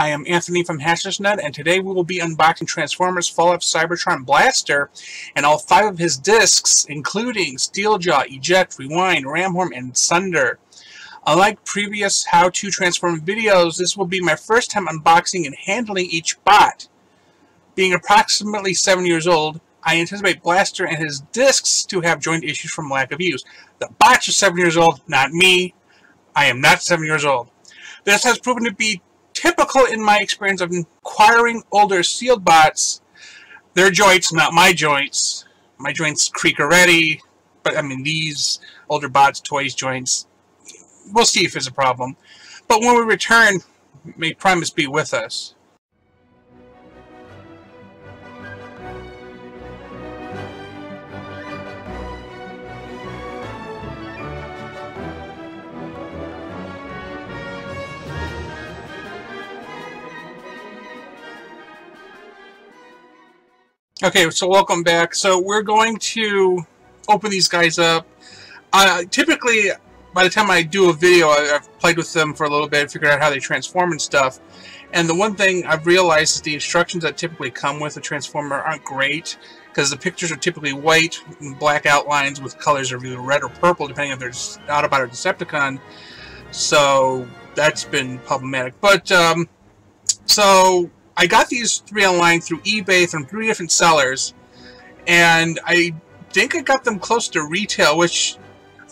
I am Anthony from HaslageNet, and today we will be unboxing Transformers Fall of Cybertron Blaster and all 5 of his discs, including Steeljaw, Eject, Rewind, Ramhorn, and Sunder. Unlike previous how-to Transform videos, this will be my first time unboxing and handling each bot. Being approximately 7 years old, I anticipate Blaster and his discs to have joint issues from lack of use. The bots are 7 years old, not me. I am not 7 years old. This has proven to be typical in my experience of acquiring older sealed bots. Their joints, not my joints. My joints creak already, but I mean these older bots, toys, joints. We'll see if it's a problem. But when we return, may Primus be with us. Okay, so welcome back. So we're going to open these guys up. Typically, by the time I do a video, I've played with them for a little bit, figured out how they transform and stuff. And the one thing I've realized is the instructions that typically come with a transformer aren't great, because the pictures are typically white and black outlines with colors of either red or purple, depending if there's Autobot or Decepticon. So that's been problematic. But, so I got these 3 online through eBay from 3 different sellers, and I think I got them close to retail, which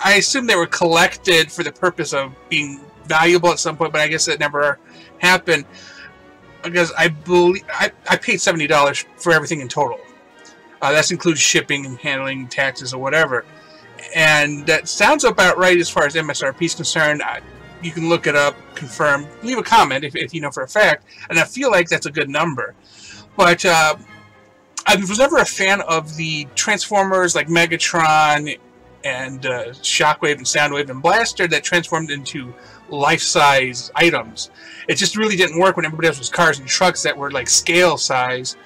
I assume they were collected for the purpose of being valuable at some point, but I guess that never happened, because I believe I paid $70 for everything in total. That includes shipping and handling, taxes, or whatever. And that sounds about right as far as MSRP is concerned. You can look it up, confirm, leave a comment if you know for a fact, and I feel like that's a good number. But I was never a fan of the Transformers like Megatron and Shockwave and Soundwave and Blaster that transformed into life-size items. It just really didn't work when everybody else was cars and trucks that were like scale size.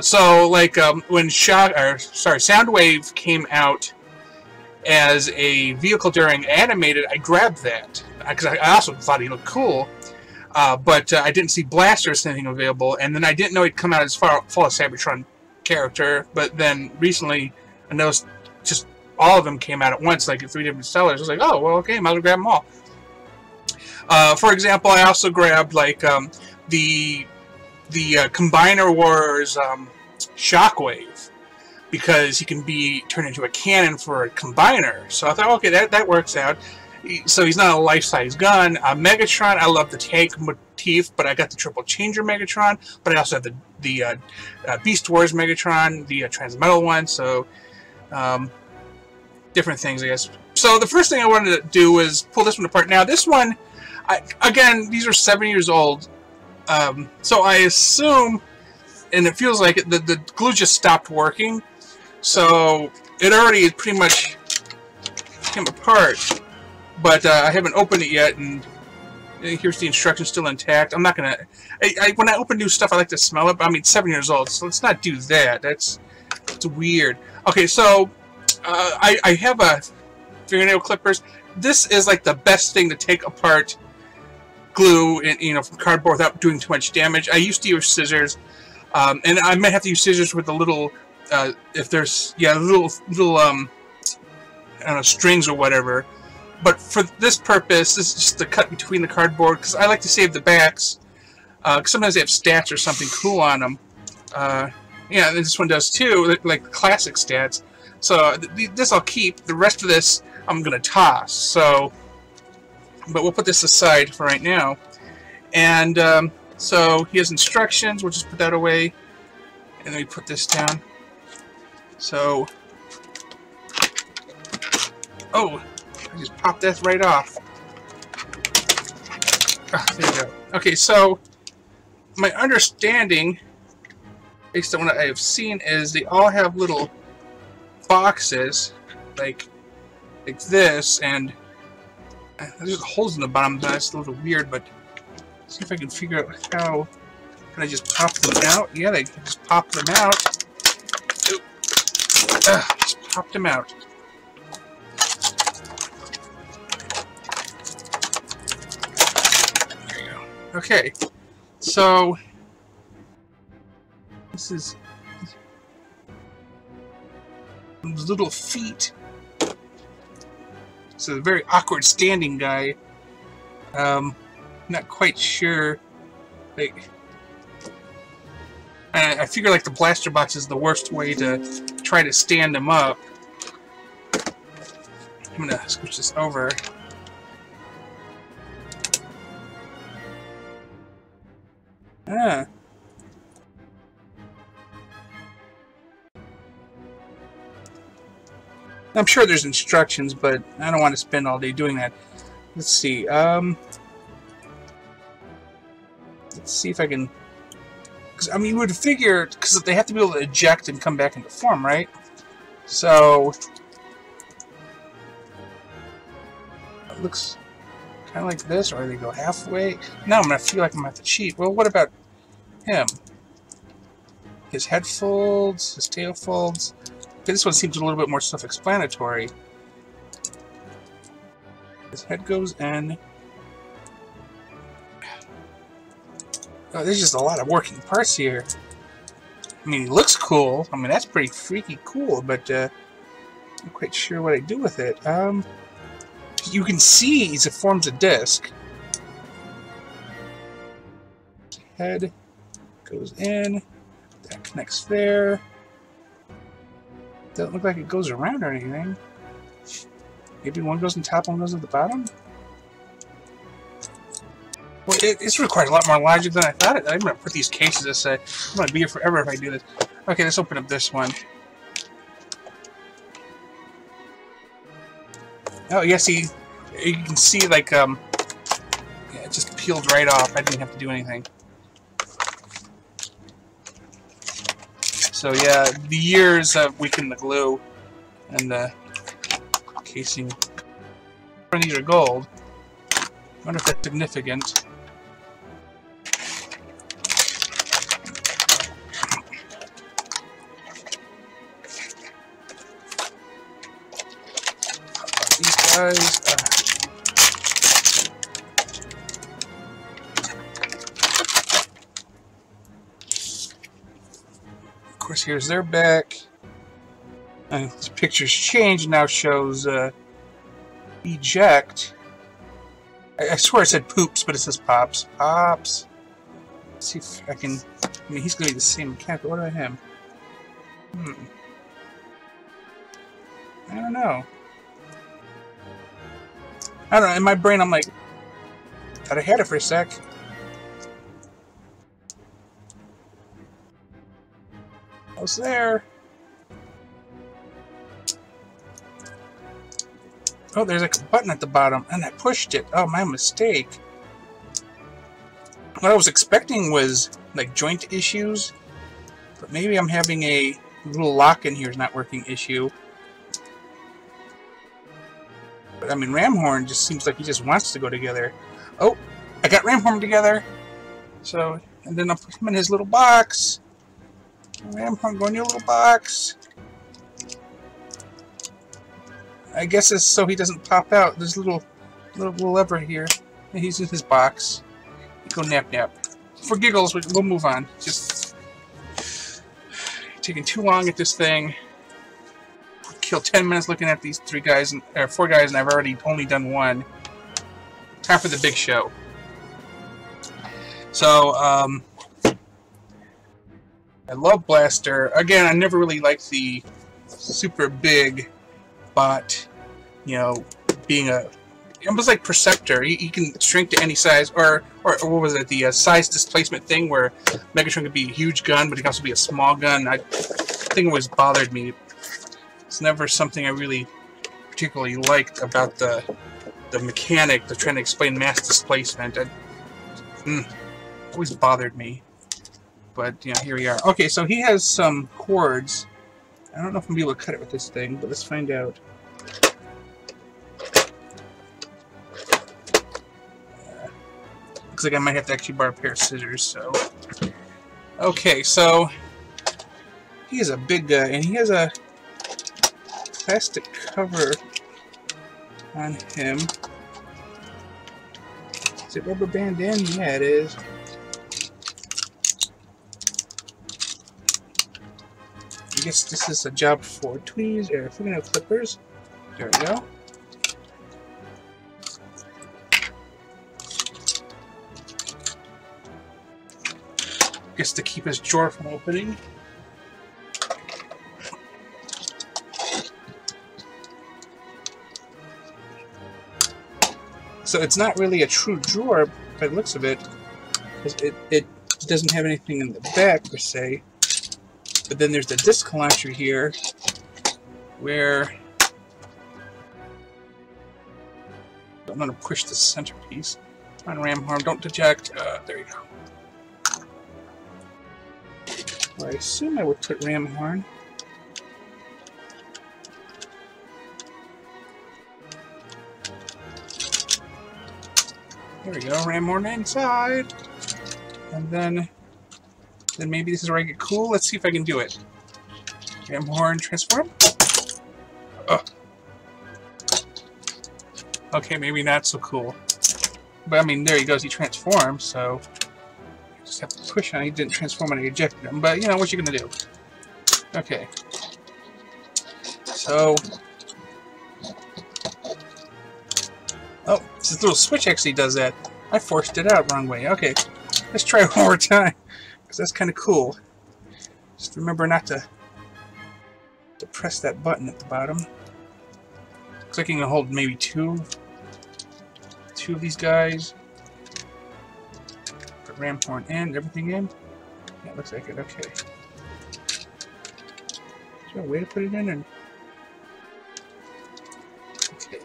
So like when Soundwave came out as a vehicle during Animated, I grabbed that because I also thought he looked cool, but I didn't see Blaster as anything available, and then I didn't know he'd come out as Fall of Cybertron character, but then recently I noticed just all of them came out at once, like at 3 different sellers. I was like, oh, well, okay, might as well grab them all. For example, I also grabbed, like, the Combiner Wars Shockwave, because he can be turned into a cannon for a combiner. So I thought, okay, that works out. So he's not a life-size gun. Megatron, I love the tank motif, but I got the Triple Changer Megatron, but I also have the Beast Wars Megatron, the Transmetal one, so different things, I guess. So the first thing I wanted to do was pull this one apart. Now this one, again, these are 7 years old, so I assume, and it feels like it, the glue just stopped working, so it already pretty much came apart. But I haven't opened it yet, and here's the instructions still intact. I'm not gonna. When I open new stuff, I like to smell it. But I mean, 7 years old, so let's not do that. That's weird. Okay, so I have a fingernail clippers. This is like the best thing to take apart glue and, you know, from cardboard without doing too much damage. I used to use scissors, and I might have to use scissors with the little if there's little I don't know, strings or whatever. But for this purpose, this is just the cut between the cardboard, because I like to save the backs. Cause sometimes they have stats or something cool on them. Yeah, this one does too, like classic stats. So this I'll keep. The rest of this I'm gonna toss. So, but we'll put this aside for right now. And so he has instructions. We'll just put that away, and then we put this down. So, oh. I just pop that right off. Oh, there you go. Okay, so my understanding, based on what I have seen, is they all have little boxes, like this, and there's holes in the bottom. That's a little weird, but let's see if I can figure out how. Can I just pop them out? Yeah, I can just pop them out. Just pop them out. Okay, So this is those little feet. It's a very awkward standing guy. Not quite sure. Like, I figure like the blaster box is the worst way to try to stand him up. I'm gonna switch this over. Ah. I'm sure there's instructions, but I don't want to spend all day doing that. Let's see. Let's see if I can. Because I mean, you would figure because they have to be able to eject and come back into form, right? So it looks kind of like this, or they go halfway. Now I'm gonna feel like I'm gonna have to cheat. Well, what about him? His head folds, his tail folds. This one seems a little bit more self-explanatory. His head goes in. Oh, there's just a lot of working parts here. I mean, he looks cool. I mean, that's pretty freaky cool, but I'm not quite sure what I do with it. You can see it forms a disc. Head goes in. That connects there. Doesn't look like it goes around or anything. Maybe one goes on top, one goes at the bottom? Well, it's required a lot more logic than I thought it. I'm going to put these cases aside. I'm going to be here forever if I do this. Okay, let's open up this one. Oh, yeah, see, you can see, like, yeah, it just peeled right off. I didn't have to do anything. So yeah, the years of weakening the glue and the casing. These are gold. I wonder if that's significant. These guys. Here's their back. And this picture's changed, now shows Eject. I swear it said poops, but it says pops. Pops. Let's see if I can. I mean, he's going to be the same mechanic, but what about him? I don't know. In my brain, I'm like, thought I had it for a sec. There. Oh, there's like a button at the bottom, and I pushed it. Oh, my mistake. What I was expecting was like joint issues, but maybe I'm having a little lock in here is not working issue. But I mean, Ramhorn just seems like he just wants to go together. Oh, I got Ramhorn together. So, and then I'll put him in his little box. Ramhorn, go in your little box. I guess it's so he doesn't pop out. There's a little lever here. And he's in his box. Go nap. For giggles, we'll move on. Just taking too long at this thing. Kill 10 minutes looking at these three guys and or four guys, and I've already only done one. Time for the big show. So, I love Blaster. Again, I never really liked the super big bot, you know, being a... Almost like Perceptor. He can shrink to any size, or what was it, the size displacement thing where Megatron could be a huge gun, but he could also be a small gun. I think it always bothered me. It's never something I really particularly liked about the mechanic of trying to explain mass displacement. Always bothered me. But, yeah, here we are. Okay, so he has some cords. I don't know if I'm going to be able to cut it with this thing, but let's find out. Looks like I might have to actually borrow a pair of scissors, so... Okay, so... He is a big guy, and he has a plastic cover on him. Is it rubber band in? Yeah, it is. guess this is a job for tweezers or fingernail clippers. There we go. Guess to keep his drawer from opening. So it's not really a true drawer by the looks of it, because it doesn't have anything in the back per se. But then there's the disc launcher here, where I'm going to push the centerpiece on Ramhorn. Don't eject. There you go. Well, I assume I would put Ramhorn. There we go, Ramhorn inside. And then maybe this is where I get cool. Let's see if I can do it. Ramhorn transform. Ugh. Okay, maybe not so cool. But I mean, there he goes, he transforms, so just have to push on. He didn't transform and I ejected him, but you know what you're gonna do. Okay. So, oh, this little switch actually does that. I forced it out wrong way. Okay, let's try it one more time because that's kind of cool. Just remember not to press that button at the bottom. Clicking and hold maybe two of these guys. Ramhorn in, everything in. That yeah, looks like it. Okay. Is there a way to put it in? And okay.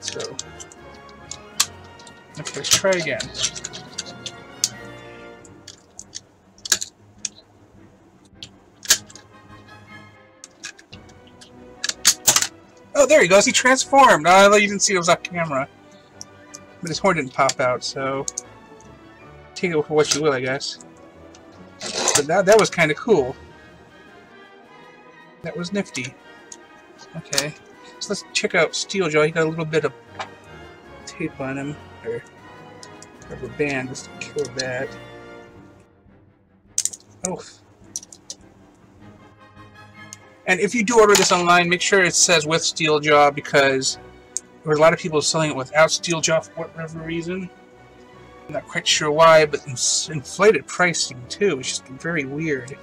So. Okay, let's try again. Oh, there he goes. He transformed. Oh, you didn't see it was off camera. But his horn didn't pop out, so. Take it for what you will, I guess. But that was kind of cool. That was nifty. Okay, so let's check out Steeljaw. He got a little bit of tape on him, or rubber band. Let's kill that. Oh. And if you do order this online, make sure it says with Steeljaw, because there were a lot of people selling it without Steeljaw for whatever reason. I'm not quite sure why, but inflated pricing too. It's just very weird.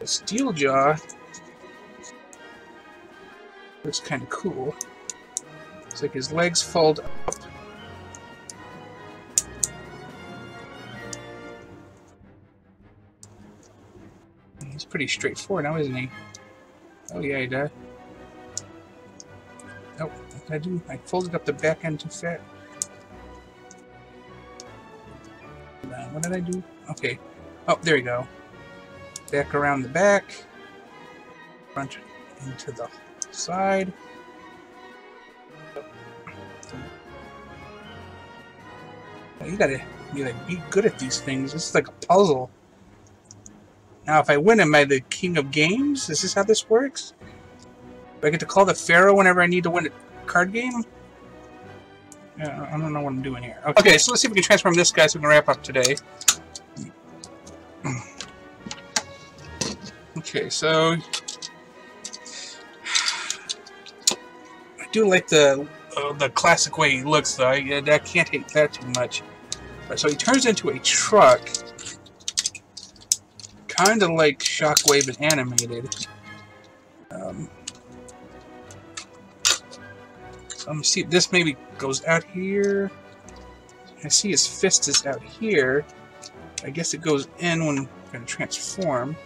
Steeljaw looks kind of cool. It's like his legs fold up. He's pretty straightforward now, isn't he? Oh yeah, he died. Nope, I folded up the back end too fat. What did I do? Okay. Oh, there you go. Back around the back. Front into the side. You gotta be good at these things. This is like a puzzle. Now, if I win, am I the king of games? Is this how this works? Do I get to call the pharaoh whenever I need to win a card game? I don't know what I'm doing here. Okay, so let's see if we can transform this guy so we can wrap up today. Okay, so I do like the classic way he looks, though. I can't hate that too much. All right, so he turns into a truck, kind of like Shockwave and Animated. Let me see if this maybe goes out here. I see his fist is out here. I guess it goes in when I'm going to transform.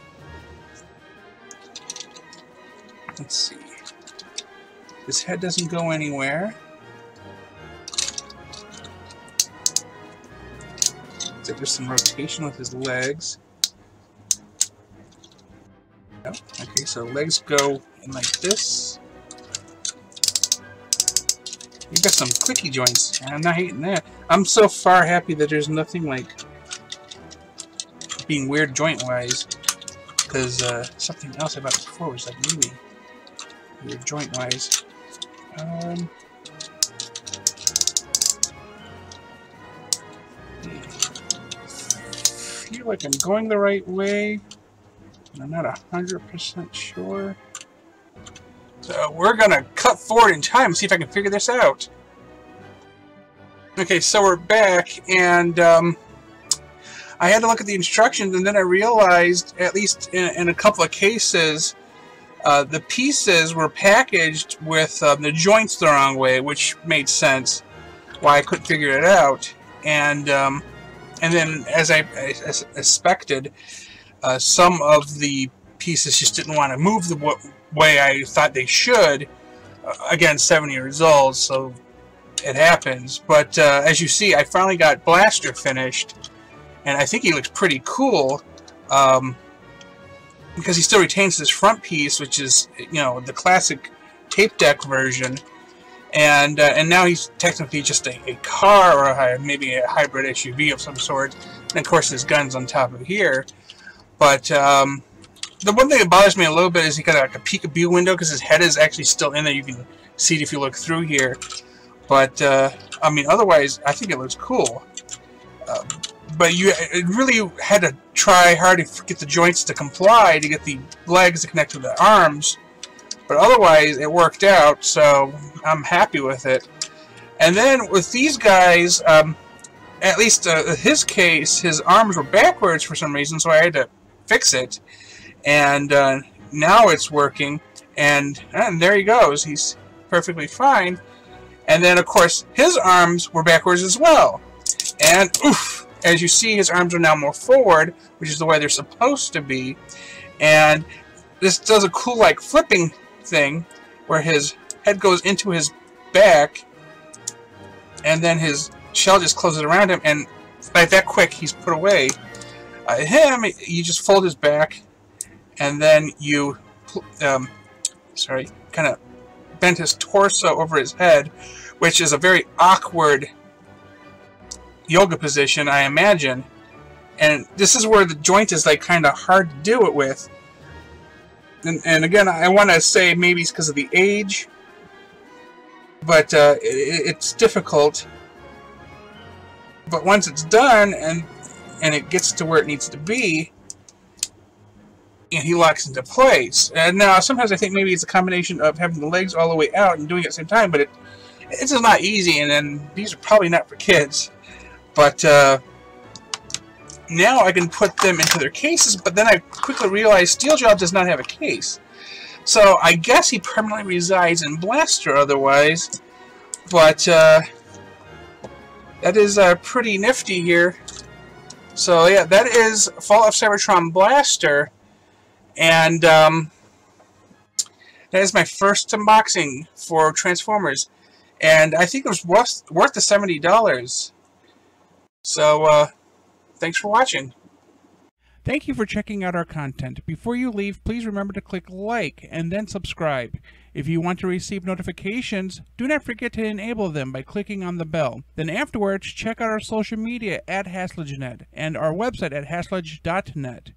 Let's see. His head doesn't go anywhere. So there's some rotation with his legs. Yep. Okay, so legs go in like this. You've got some clicky joints. I'm not hating that. I'm so far happy that there's nothing like being weird joint-wise, because something else about it before was like really weird joint-wise. I feel like I'm going the right way. I'm not 100% sure. So we're gonna cut forward in time and see if I can figure this out. Okay, so we're back, and I had to look at the instructions, and then I realized, at least in a couple of cases, the pieces were packaged with the joints the wrong way, which made sense why I couldn't figure it out. And then, as I expected, some of the pieces just didn't want to move the way I thought they should. Again, 7 years old, so it happens. But as you see, I finally got Blaster finished. And I think he looks pretty cool, because he still retains this front piece, which is, you know, the classic tape deck version, and now he's technically just a car, or maybe a hybrid SUV of some sort, and of course his gun's on top of here. But the one thing that bothers me a little bit is he got like a peek-a-boo window, because his head is actually still in there. You can see it if you look through here. But I mean, otherwise, I think it looks cool. But it really had to try hard to get the joints to comply, to get the legs to connect to the arms. But otherwise, it worked out, so I'm happy with it. And then with these guys, at least in his case, his arms were backwards for some reason, so I had to fix it. And now it's working, and there he goes. He's perfectly fine. And then, of course, his arms were backwards as well. And, oof! As you see, his arms are now more forward, which is the way they're supposed to be. And this does a cool, like, flipping thing where his head goes into his back, and then his shell just closes around him, and by that quick, he's put away. You just fold his back, and then you, kind of bent his torso over his head, which is a very awkward yoga position, I imagine, and this is where the joint is like kind of hard to do it with. And again, I want to say maybe it's because of the age, but it's difficult. But once it's done and it gets to where it needs to be, and he locks into place. And now sometimes I think maybe it's a combination of having the legs all the way out and doing it at the same time, but it's just not easy. And then these are probably not for kids. But now I can put them into their cases, but then I quickly realized Steeljaw does not have a case. So I guess he permanently resides in Blaster otherwise, but that is pretty nifty here. So yeah, that is Fall of Cybertron Blaster, and that is my first unboxing for Transformers, and I think it was worth the $70. So, thanks for watching. Thank you for checking out our content. Before you leave, please remember to click like and then subscribe. If you want to receive notifications, do not forget to enable them by clicking on the bell. Then afterwards, check out our social media at HaslageNet and our website at haslage.net.